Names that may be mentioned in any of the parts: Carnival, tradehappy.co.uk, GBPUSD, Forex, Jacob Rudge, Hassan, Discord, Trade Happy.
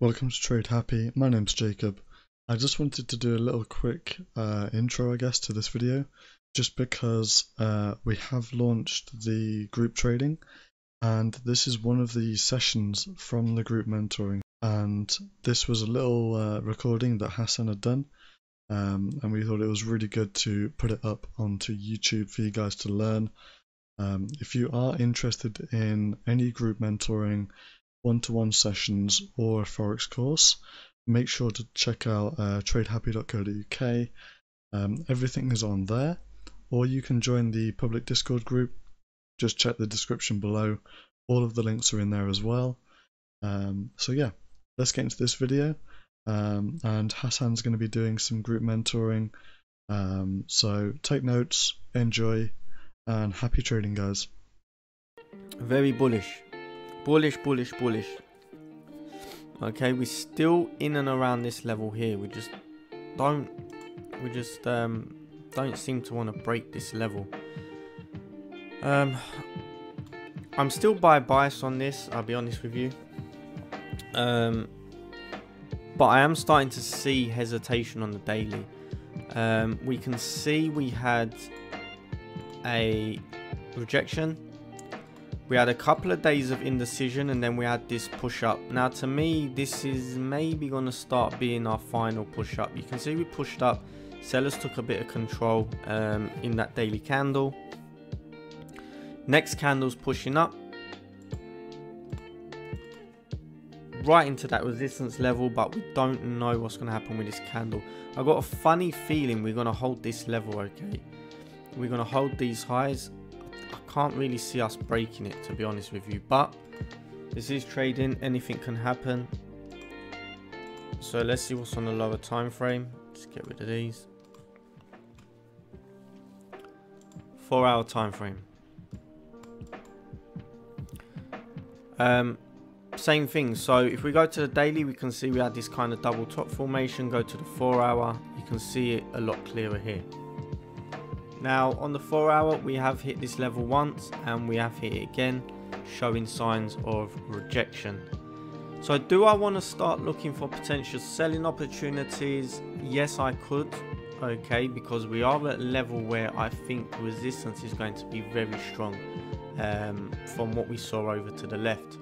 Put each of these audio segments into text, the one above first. Welcome to Trade Happy, my name's Jacob. I just wanted to do a little quick intro, I guess, to this video, just because we have launched the group trading, and this is one of the sessions from the group mentoring. And this was a little recording that Hassan had done, and we thought it was really good to put it up onto YouTube for you guys to learn. If you are interested in any group mentoring, one-to-one sessions or a forex course, make sure to check out tradehappy.co.uk. Everything is on there, or you can join the public Discord group. Just check the description below, all of the links are in there as well. So yeah, let's get into this video, and Hassan's going to be doing some group mentoring, so take notes, enjoy, and happy trading, guys. Very bullish. Bullish. Okay, we're still in and around this level here. We just don't seem to want to break this level. I'm still biased on this, I'll be honest with you. But I am starting to see hesitation on the daily. We can see we had a rejection. We had a couple of days of indecision, and then we had this push up. Now to me, this is maybe going to start being our final push up. You can see we pushed up, sellers took a bit of control in that daily candle. Next candle's pushing up, right into that resistance level, but we don't know what's going to happen with this candle. I've got a funny feeling we're going to hold this level, okay? We're going to hold these highs. I can't really see us breaking it, to be honest with you, but this is trading, anything can happen. So let's see what's on the lower time frame. Let's get rid of these. 4 hour time frame, same thing. So if we go to the daily, we can see we had this kind of double top formation. Go to the 4 hour, you can see it a lot clearer here. Now on the 4 hour, we have hit this level once, and we have hit it again, showing signs of rejection. So do I want to start looking for potential selling opportunities? Yes, I could, okay, because we are at a level where I think resistance is going to be very strong, from what we saw over to the left.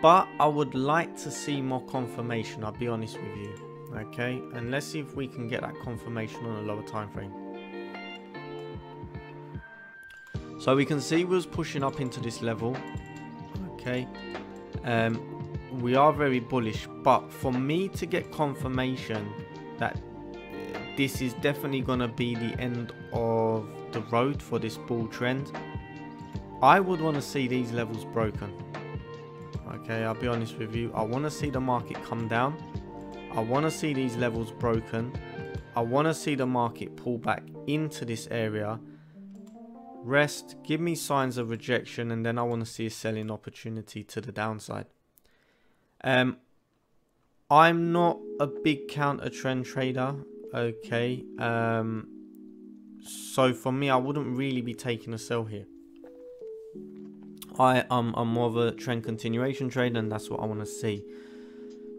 But I would like to see more confirmation, I'll be honest with you, okay? And let's see if we can get that confirmation on a lower time frame. So we can see we're pushing up into this level, okay? We are very bullish, but for me to get confirmation that this is definitely gonna be the end of the road for this bull trend, I would wanna see these levels broken. Okay, I'll be honest with you. I wanna see the market come down. I wanna see these levels broken. I wanna see the market pull back into this area. Rest, give me signs of rejection, and then I want to see a selling opportunity to the downside. I'm not a big counter trend trader, okay? So for me, I wouldn't really be taking a sell here. I'm more of a trend continuation trader, and that's what I want to see.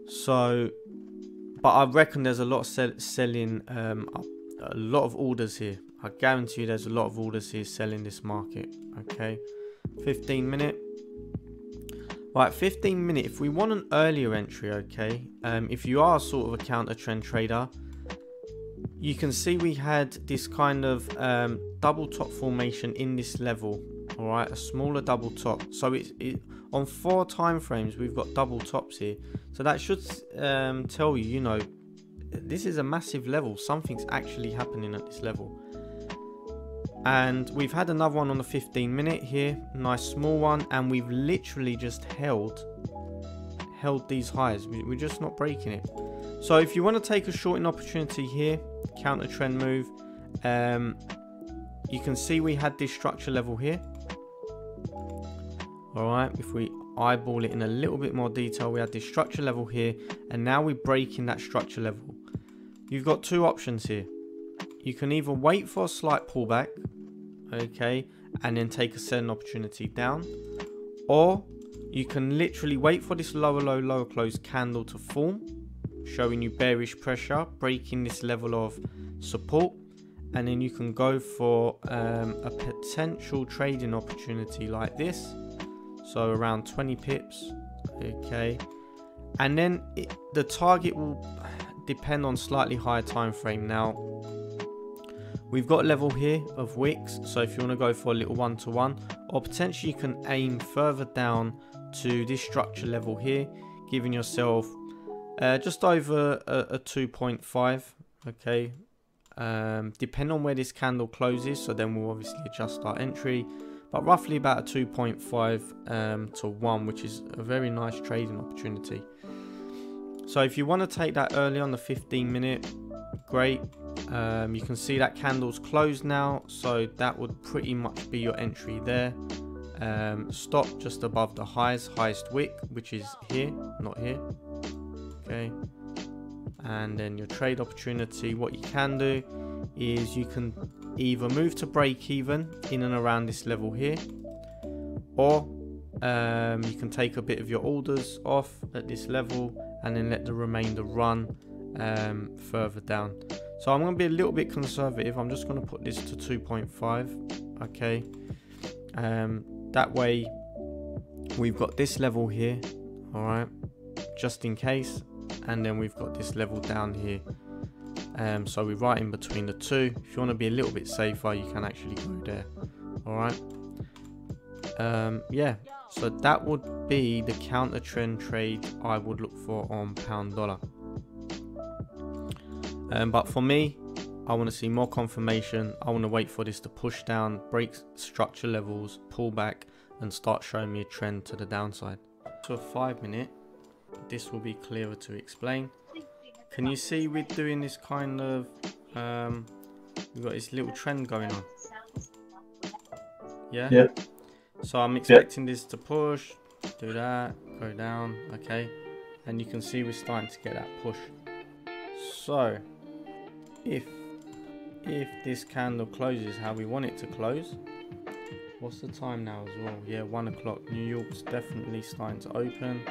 So, but I reckon there's a lot of selling, a lot of orders here. I guarantee you there's a lot of orders here selling this market, okay? 15 minute, right? 15 minute, if we want an earlier entry, okay? If you are sort of a counter trend trader, you can see we had this kind of double top formation in this level, all right? A smaller double top. So it's on 4 time frames, we've got double tops here, so that should tell you, you know, this is a massive level, something's actually happening at this level. And we've had another one on the 15 minute here, nice small one, and we've literally just held these highs. We're just not breaking it. So if you want to take a shorting opportunity here, counter trend move, you can see we had this structure level here, all right? If we eyeball it in a little bit more detail, we had this structure level here, and now we're breaking that structure level. You've got 2 options here. You can either wait for a slight pullback, okay, and then take a selling opportunity down, or You can literally wait for this lower low, lower close candle to form, showing you bearish pressure, breaking this level of support, and then you can go for a potential trading opportunity like this, so around 20 pips, okay. And then the target will depend on slightly higher time frame. Now we've got level here of wicks, so if you want to go for a little one-to-one, or potentially you can aim further down to this structure level here, giving yourself just over a 2.5, okay. Depend on where this candle closes, so then we'll obviously adjust our entry, but roughly about a 2.5 to 1, which is a very nice trading opportunity. So if you want to take that early on the 15 minute, great. You can see that candle's closed now, so that would pretty much be your entry there. Stop just above the highest wick, which is here, not here, okay. And then your trade opportunity, what you can do is you can either move to break even in and around this level here, or you can take a bit of your orders off at this level and then let the remainder run further down. So I'm going to be a little bit conservative. I'm just going to put this to 2.5, okay. That way we've got this level here, all right, just in case, and then we've got this level down here, so we're right in between the two. If you want to be a little bit safer, you can actually go there, all right. Yeah, so that would be the counter trend trade I would look for on pound dollar. But for me, I want to see more confirmation. I want to wait for this to push down, break structure levels, pull back, and start showing me a trend to the downside. To a 5 minute, this will be clearer to explain. Can you see we're doing this kind of we've got this little trend going on, yeah, yep. So I'm expecting, yep, this to push, do that, go down, okay, and you can see we're starting to get that push. So if this candle closes how we want it to close, what's the time now as well? Yeah, 1 o'clock. New York's definitely starting to open.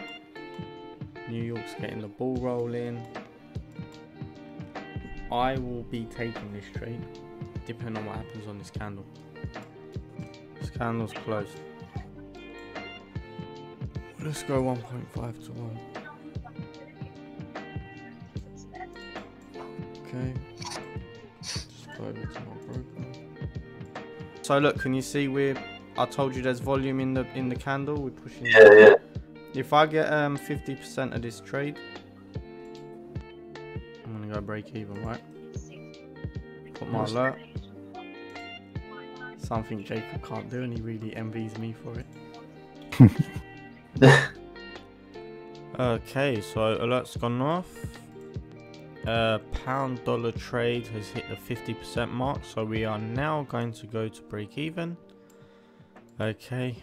New York's getting the ball rolling. I will be taking this trade depending on what happens on this candle. This candle's closed. Let's go 1.5 to 1. Okay. Just go over to my broker. So look, can you see I told you there's volume in the candle, we're pushing. Yeah, yeah. If I get 50% of this trade, I'm going to go break even, right? Put my alert. Something Jacob can't do, and he really envies me for it. Okay, so alert's gone off. Pound dollar trade has hit the 50% mark, so we are now going to go to break even. Okay.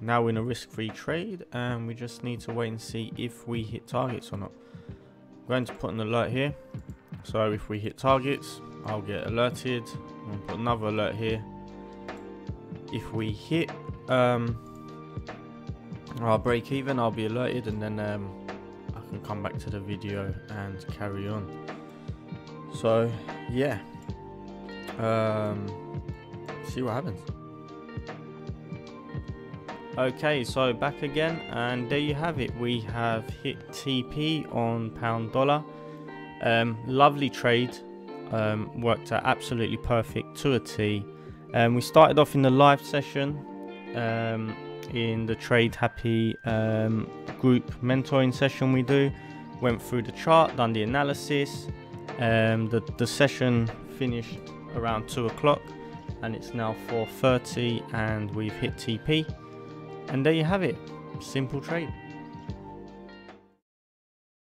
Now we're in a risk-free trade, and we just need to wait and see if we hit targets or not. I'm going to put an alert here, so if we hit targets, I'll get alerted. I'm going to put another alert here. If we hit our break even, I'll be alerted, and then I can come back to the video and carry on. So yeah, see what happens. Okay, so back again, and there you have it. We have hit TP on pound dollar. Lovely trade, worked out absolutely perfect to a T. We started off in the live session in the Trade Happy group mentoring session we do. Went through the chart, done the analysis. The session finished around 2 o'clock, and it's now 4:30, and we've hit TP. And there you have it, simple trade.